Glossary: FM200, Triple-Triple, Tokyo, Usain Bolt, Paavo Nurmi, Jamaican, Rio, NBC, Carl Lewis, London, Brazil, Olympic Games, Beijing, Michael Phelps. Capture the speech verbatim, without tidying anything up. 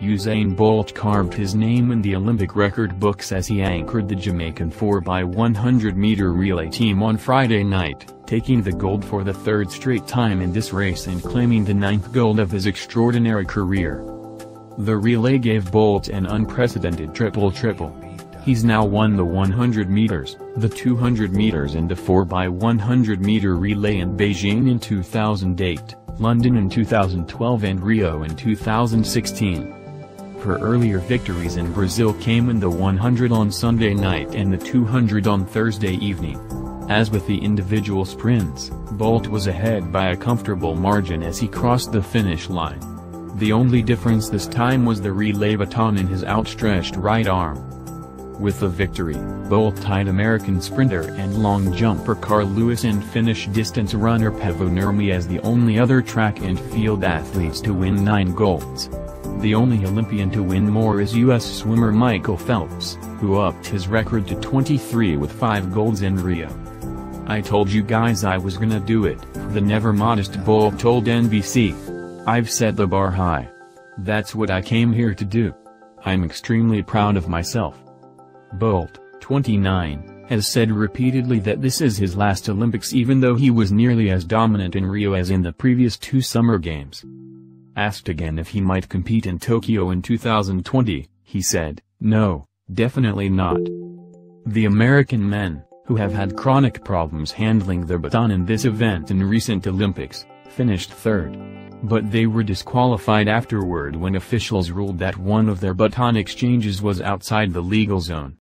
Usain Bolt carved his name in the Olympic record books as he anchored the Jamaican four by one hundred meter relay team on Friday night, taking the gold for the third straight time in this race and claiming the ninth gold of his extraordinary career. The relay gave Bolt an unprecedented triple-triple. He's now won the one hundred meters, the two hundred meters and the four by one hundred meter relay in Beijing in two thousand eight, London in two thousand twelve and Rio in two thousand sixteen. Her earlier victories in Brazil came in the one hundred on Sunday night and the two hundred on Thursday evening. As with the individual sprints, Bolt was ahead by a comfortable margin as he crossed the finish line. The only difference this time was the relay baton in his outstretched right arm. With the victory, Bolt tied American sprinter and long jumper Carl Lewis and Finnish distance runner Paavo Nurmi as the only other track and field athletes to win nine golds. The only Olympian to win more is U S swimmer Michael Phelps, who upped his record to twenty-three with five golds in Rio. "I told you guys I was gonna do it," the never modest Bolt told N B C. "I've set the bar high. That's what I came here to do. I'm extremely proud of myself." Bolt, twenty-nine, has said repeatedly that this is his last Olympics even though he was nearly as dominant in Rio as in the previous two Summer Games. Asked again if he might compete in Tokyo in two thousand twenty, he said, "No, definitely not." The American men, who have had chronic problems handling their baton in this event in recent Olympics, finished third. But they were disqualified afterward when officials ruled that one of their baton exchanges was outside the legal zone.